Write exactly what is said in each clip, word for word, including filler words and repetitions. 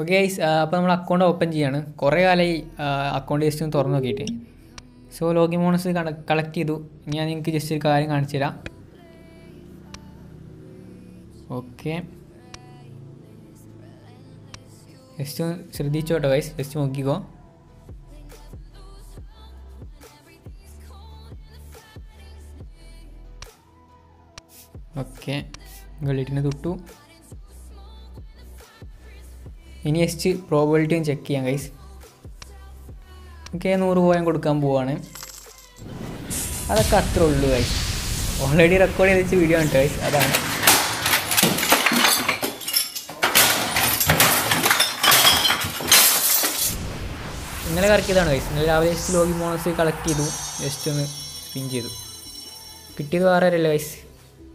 Okay guys, അപ്പോൾ നമ്മൾ account open ചെയ്യാണ്. കുറേ കാലമായി അക്കൗണ്ട് ജസ്റ്റ് ഒന്ന് തുറന്ന് നോക്കിയിട്ട്. സോ ലോഗിൻ ബോണസ് കളക്ട് ചെയ്തു. ഞാൻ നിങ്ങൾക്ക് ജസ്റ്റ് ഒരു കാര്യം കാണിച്ചു തരാം. ഓക്കെ, ജസ്റ്റ് ഒന്ന് ശ്രദ്ധിച്ചോട്ടോ ഗൈസ്, ജസ്റ്റ് നോക്കിക്കോ. ഓക്കെ, ഗളിറ്റിന് തൊട്ടു. ഇനി ജസ്റ്റ് പ്രോബിലിറ്റിയും ചെക്ക് ചെയ്യാം ഗൈസ്. ഓക്കെ, നൂറ് പോയിൻ്റ് കൊടുക്കാൻ പോവാണ്. അതൊക്കെ അത്ര ഉള്ളൂ ഗൈസ്. ഓൾറെഡി റെക്കോർഡ് ചെയ്ത് വെച്ച് വീഡിയോ ഉണ്ട് ഗൈസ്, അതാണ്. ഇന്നലെ കറക്കിയതാണ് ഗൈസ്. ഇന്നലെ രാവിലെ ജസ്റ്റ് ലോഗിൻ ബോണസ് കളക്ട് ചെയ്തു, ജസ്റ്റ് ഒന്ന് സ്പിൻ ചെയ്തു. കിട്ടിയത് വേറെ ആരല്ല ഗൈസ്,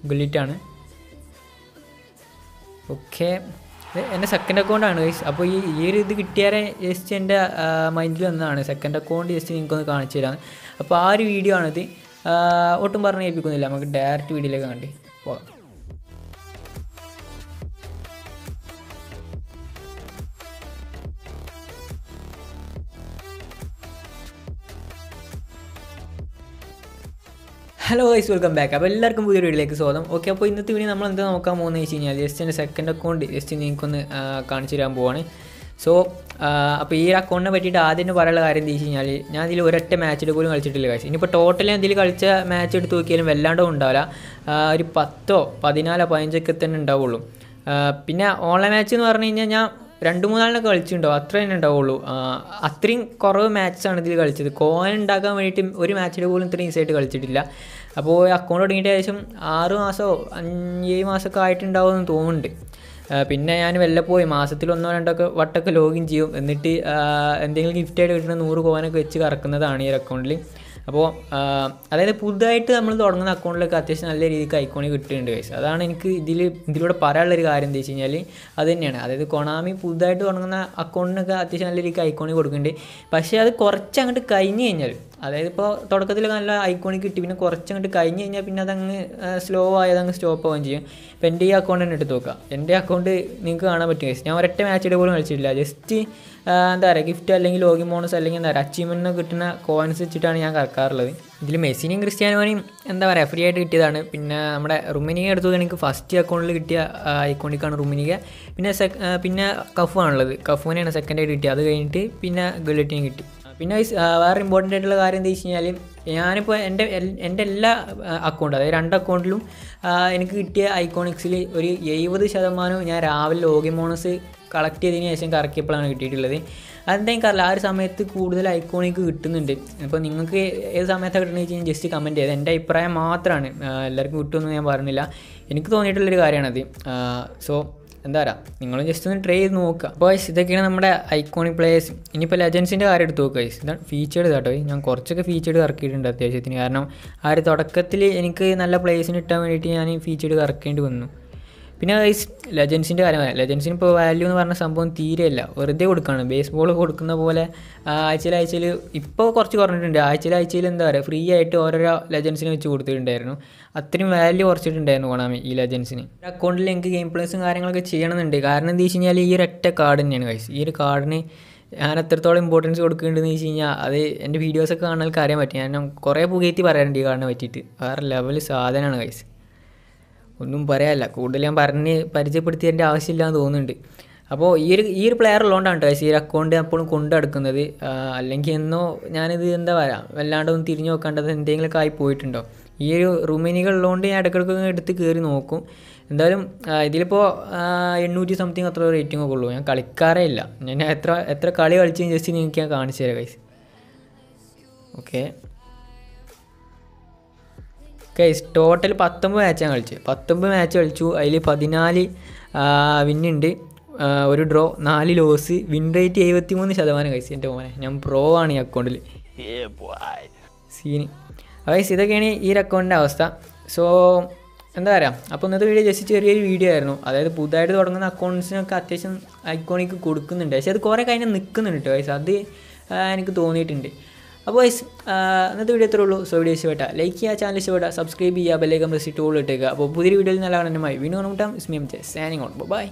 ഗുള്ളിറ്റാണ്. ഓക്കെ, എൻ്റെ സെക്കൻഡ് അക്കൗണ്ടാണ് ഗൈസ്. അപ്പോൾ ഈ ഈ ഒരു ഇത് കിട്ടിയാലേ ജസ്റ്റ് എൻ്റെ മൈൻഡിൽ വന്നതാണ് സെക്കൻഡ് അക്കൗണ്ട്, ജസ്റ്റ് നിങ്ങൾക്കൊന്ന് കാണിച്ചു തരാം. അപ്പോൾ ആ ഒരു വീഡിയോ ആണിത്. ഒട്ടും പറഞ്ഞ് ഏൽപ്പിക്കുന്നില്ല, നമുക്ക് ഡയറക്റ്റ് വീഡിയോയിലേക്ക് കണ്ടി പോകാം. Hello guys, welcome back. അപ്പോൾ എല്ലാവർക്കും പുതിയ വീഡിയോയിലേക്ക് സ്വാഗതം. ഓക്കെ, അപ്പോൾ ഇന്നത്തെ വീഡിയോ നമ്മൾ എന്താ നോക്കാൻ പോകുന്നത് വെച്ച് കഴിഞ്ഞാൽ ജസ്റ്റ് എൻ്റെ സെക്കൻഡ് അക്കൗണ്ട് ജസ്റ്റ് നിങ്ങൾക്കൊന്ന് കാണിച്ചു തരാൻ പോവാണ്. സോ അപ്പോൾ ഈ അക്കൗണ്ടിനെ പറ്റിയിട്ട് ആദ്യം തന്നെ പറയാനുള്ള കാര്യം എന്താ വെച്ച് കഴിഞ്ഞാൽ, ഞാൻ ഇതിൽ ഒരൊറ്റ മാച്ചിൽ പോലും കളിച്ചിട്ടില്ല ഗൈസ്. ഇനിയിപ്പോൾ ടോട്ടലി ഇതിൽ കളിച്ച മാച്ച് എടുത്ത് നോക്കിയാലും വല്ലാണ്ടോ ഉണ്ടാവില്ല, ഒരു പത്തോ പതിനാലോ പതിനഞ്ചൊക്കെ തന്നെ ഉണ്ടാവുള്ളൂ. പിന്നെ ഓൺലൈൻ മാച്ച് എന്ന് പറഞ്ഞു കഴിഞ്ഞാൽ ഞാൻ രണ്ട് മൂന്നാളിനൊക്കെ കളിച്ചിട്ടുണ്ടാവും, അത്ര തന്നെ ഉണ്ടാവുള്ളൂ. അത്രയും കുറവ് മാച്ചാണ് ഇതിൽ കളിച്ചത്. കോയിൻ ഉണ്ടാക്കാൻ വേണ്ടിയിട്ട് ഒരു മാച്ചിൽ പോലും ഇത്രയും ഈസായിട്ട് കളിച്ചിട്ടില്ല. അപ്പോൾ അക്കൗണ്ട് തുടങ്ങിയിട്ട് ഏകദേശം ആറ് മാസമോ അഞ്ച് മാസമൊക്കെ ആയിട്ടുണ്ടാവുമെന്ന് തോന്നുന്നുണ്ട്. പിന്നെ ഞാൻ വല്ലപ്പോയി മാസത്തിൽ ഒന്നോ രണ്ടോ ഒക്കെ വട്ടമൊക്കെ ലോഗിൻ ചെയ്യും, എന്നിട്ട് എന്തെങ്കിലും ഗിഫ്റ്റായിട്ട് കിട്ടുന്ന നൂറ് കോയിനൊക്കെ വെച്ച് കറക്കുന്നതാണ് ഈ അക്കൗണ്ടിൽ. അപ്പോൾ അതായത് പുതുതായിട്ട് നമ്മൾ തുടങ്ങുന്ന അക്കൗണ്ടിലൊക്കെ അത്യാവശ്യം നല്ല രീതിക്ക് ഐക്കോണി കിട്ടുന്നുണ്ട് ഗൈസ്. അതാണ് എനിക്ക് ഇതിൽ ഇതിലൂടെ പറയാനുള്ളൊരു കാര്യം എന്താ വെച്ച് കഴിഞ്ഞാൽ അത് തന്നെയാണ്. അതായത് കൊണാമി പുതുതായിട്ട് തുടങ്ങുന്ന അക്കൗണ്ടിനൊക്കെ അത്യാവശ്യം നല്ല രീതിക്ക് ഐക്കോണി കൊടുക്കുന്നുണ്ട്. പക്ഷേ അത് കുറച്ച് അങ്ങോട്ട് കഴിഞ്ഞ് കഴിഞ്ഞാൽ, അതായത് ഇപ്പോൾ തുടക്കത്തിലൊക്കെ നല്ല ഐക്കോണി കിട്ടി, പിന്നെ കുറച്ചങ്ങോട്ട് കഴിഞ്ഞ് കഴിഞ്ഞാൽ പിന്നെ അതങ്ങ് സ്ലോ ആയി അതങ്ങ് സ്റ്റോപ്പ് ആവുകയും ചെയ്യും. ഇപ്പോൾ എൻ്റെ ഈ അക്കൗണ്ട് തന്നെ എടുത്ത് നോക്കുക. എൻ്റെ അക്കൗണ്ട് നിങ്ങൾക്ക് കാണാൻ പറ്റും ഗൈസ്. ഞാൻ ഒരൊറ്റ മാച്ചിൽ പോലും കളിച്ചിട്ടില്ല. ജസ്റ്റ് എന്താ പറയുക, ഗിഫ്റ്റ് അല്ലെങ്കിൽ ലോഗിൻ ബോണസ് അല്ലെങ്കിൽ എന്താ പറയുക അച്ചീവ്മെൻറ്റിന് കിട്ടുന്ന കോയിൻസ് വെച്ചിട്ടാണ് ഞാൻ കറക്കാറുള്ളത്. ഇതിൽ മെസ്സിനെയും ക്രിസ്ത്യാനോനെയും എന്താ പറയുക ഫ്രീ ആയിട്ട് കിട്ടിയതാണ്. പിന്നെ നമ്മുടെ റുമിനിയെ എടുത്തു എനിക്ക് ഫസ്റ്റ് അക്കൗണ്ടിൽ കിട്ടിയ ഐക്കോണിക്കാണ് റുമിനിക. പിന്നെ സെക് പിന്നെ കഫ് ആണുള്ളത്, കഫുവിനെയാണ് സെക്കൻഡ് ആയിട്ട് കിട്ടിയത്. അത് കഴിഞ്ഞിട്ട് പിന്നെ ഗുള്ളറ്റിനെ കിട്ടി. പിന്നെ വേറെ ഇമ്പോർട്ടൻ്റ് ആയിട്ടുള്ള കാര്യം എന്താ വെച്ച് കഴിഞ്ഞാൽ, ഞാനിപ്പോൾ എൻ്റെ എൻ്റെ എല്ലാ അക്കൗണ്ടും അതായത് രണ്ട് അക്കൗണ്ടിലും എനിക്ക് കിട്ടിയ ഐക്കോണിക്സിൽ ഒരു എഴുപത് ശതമാനവും ഞാൻ രാവിലെ ലോഗിൻ ബോണസ് കളക്ട് ചെയ്തതിന് ശേഷം കറക്കിയപ്പോഴാണ് കിട്ടിയിട്ടുള്ളത്. അതെന്താ എനിക്കറിയില്ല, ആ ഒരു സമയത്ത് കൂടുതൽ ഐക്കോണിക്ക് കിട്ടുന്നുണ്ട്. അപ്പോൾ നിങ്ങൾക്ക് ഏത് സമയത്താണ് കിട്ടണമെന്ന് വെച്ച് കഴിഞ്ഞാൽ ജസ്റ്റ് കമൻറ്റ് ചെയ്ത്, എൻ്റെ അഭിപ്രായം മാത്രമാണ്, എല്ലാവർക്കും കിട്ടുമെന്ന് ഞാൻ പറഞ്ഞില്ല. എനിക്ക് തോന്നിയിട്ടുള്ളൊരു കാര്യമാണത്. സോ എന്താ പറയുക, നിങ്ങളും ജസ്റ്റ് ഒന്ന് ട്രൈ ചെയ്ത് നോക്കുക. അപ്പോൾ ഇതൊക്കെയാണ് നമ്മുടെ ഐക്കോണിക് പ്ലേയേഴ്സ്. ഇനിയിപ്പോൾ ലെജൻസിൻ്റെ കാര്യം എടുത്ത് നോക്കുക ഗൈസ്. ഇതാണ് ഫീച്ചേഴ്സ് കേട്ടോ. ഞാൻ കുറച്ചൊക്കെ ഫീച്ചേഴ്സ് ഇറക്കിയിട്ടുണ്ട് അത്യാവശ്യത്തിന്. കാരണം ആ ഒരു തുടക്കത്തിൽ എനിക്ക് നല്ല പ്ലേയേഴ്സിന് കിട്ടാൻ വേണ്ടിയിട്ട് ഞാൻ ഈ ഫീച്ചേഴ്സ് ഇറക്കേണ്ടി വന്നു. പിന്നെ ഗൈസ് ലെജൻസിൻ്റെ കാര്യം പറയാം. ലെജൻസിന് ഇപ്പോൾ വാല്യൂ എന്ന് പറഞ്ഞ സംഭവം തീരെയല്ല, വെറുതെ കൊടുക്കുകയാണ്. ബേസ്ബോൾ കൊടുക്കുന്ന പോലെ ആഴ്ചയിൽ ആഴ്ചയിൽ ഇപ്പോൾ കുറച്ച് കുറഞ്ഞിട്ടുണ്ട്. ആഴ്ചയിൽ ആഴ്ചയിൽ എന്താ പറയുക ഫ്രീ ആയിട്ട് ഓരോരോ ലെജൻസിന് വെച്ച് കൊടുത്തിട്ടുണ്ടായിരുന്നു. അത്രയും വാല്യൂ കുറച്ചിട്ടുണ്ടായിരുന്നു കൊണാമി ഈ ലെജൻസിന്. അക്കൗണ്ടിൽ എനിക്ക് ഗെയിം പ്ലേസും കാര്യങ്ങളൊക്കെ ചെയ്യണമെന്നുണ്ട്. കാരണം എന്താ വെച്ച് കഴിഞ്ഞാൽ ഈ ഒരൊറ്റ കാർഡ് തന്നെയാണ് ഗൈസ്. ഈ ഒരു കാർഡിന് ഞാൻ എത്രത്തോളം ഇമ്പോർട്ടൻസ് കൊടുക്കേണ്ടതെന്ന് വെച്ച് കഴിഞ്ഞാൽ അത് എൻ്റെ വീഡിയോസൊക്കെ കാണാനൊക്കെ അറിയാൻ പറ്റും. ഞാൻ കുറേ പുകയത്തി പറയാറുണ്ട് ഈ കാർഡിനെ പറ്റിയിട്ട്. വേറെ ലെവൽ സാധനമാണ് ഗൈസ്, ഒന്നും പറയാനില്ല. കൂടുതൽ ഞാൻ പറഞ്ഞ് പരിചയപ്പെടുത്തിയതിൻ്റെ ആവശ്യമില്ലാന്ന് തോന്നുന്നുണ്ട്. അപ്പോൾ ഈ ഒരു ഈ ഒരു പ്ലെയർ ഉള്ളതുകൊണ്ടാണ് കേട്ടോ ഈ ഒരു അക്കൗണ്ട് അപ്പോഴും കൊണ്ടു നടക്കുന്നത്. അല്ലെങ്കിൽ എന്നോ ഞാനിത് എന്താ പറയുക വല്ലാണ്ടൊന്നും തിരിഞ്ഞു നോക്കേണ്ടത് എന്തെങ്കിലുമൊക്കെ ആയി പോയിട്ടുണ്ടോ. ഈ ഒരു റുമിനികൾ ഉള്ളതുകൊണ്ട് ഞാൻ ഇടയ്ക്കിടയ്ക്ക് എടുത്ത് കയറി നോക്കും. എന്തായാലും ഇതിലിപ്പോൾ എണ്ണൂറ്റി സംതിങ് അത്ര റേറ്റിംഗ് ഒക്കെ ഉള്ളൂ. ഞാൻ കളിക്കാറേ ഇല്ല. ഞാൻ എത്ര എത്ര കളി കളിച്ചെന്ന് ജസ്റ്റ് നിങ്ങൾക്ക് ഞാൻ കാണിച്ചു തരാം ഗൈസ്. ഓക്കെ ഗൈസ്, ടോട്ടൽ പത്തൊമ്പത് മാച്ചാണ് കളിച്ചത്. പത്തൊമ്പത് മാച്ച് കളിച്ചു. അതിൽ പതിനാല് വിന്നുണ്ട്, ഒരു ഡ്രോ, നാല് ലോസ്. വിൻ റേറ്റ് എഴുപത്തി മൂന്ന് ശതമാനം ഗൈസ്. എൻ്റെ മോനെ ഞാൻ പ്രോ ആണ് ഈ അക്കൗണ്ടിൽ സീന് ഗൈസ്. ഇതൊക്കെയാണ് ഈ ഒരു അക്കൗണ്ടിൻ്റെ അവസ്ഥ. സോ എന്താ പറയുക, അപ്പോൾ ഇന്നത്തെ വീഡിയോ ജസ്റ്റ് ചെറിയൊരു വീഡിയോ ആയിരുന്നു. അതായത് പുതുതായിട്ട് തുടങ്ങുന്ന അക്കൗണ്ട്സിനൊക്കെ അത്യാവശ്യം ഐക്കോണിക്ക് കൊടുക്കുന്നുണ്ട്, പക്ഷേ അത് കുറേ കഴിഞ്ഞ് നിൽക്കുന്നുണ്ട് കേട്ടോ ഗൈസ്. അത് എനിക്ക് തോന്നിയിട്ടുണ്ട്. അപ്പോൾ ഗൈസ് ഇന്നത്തെ വീഡിയോ ഇത്രേ ഉള്ളൂ. സോ വീഡിയോ ഇഷ്ടപ്പെട്ടാൽ ലൈക്ക് ചെയ്യുക, ചാനൽ ഇഷ്ടപ്പെട്ടാൽ സബ്സ്ക്രൈബ് ചെയ്യുക, ബെൽ ഐക്കൺ പ്രസ് ചെയ്ത് ഓൾ ഇട്ടേക്കുക. അപ്പോൾ പുതിയൊരു വീഡിയോയിൽ നല്ല കാണാനുമായി വീണ്ടും കാണാം. Ismi M J signing out. By.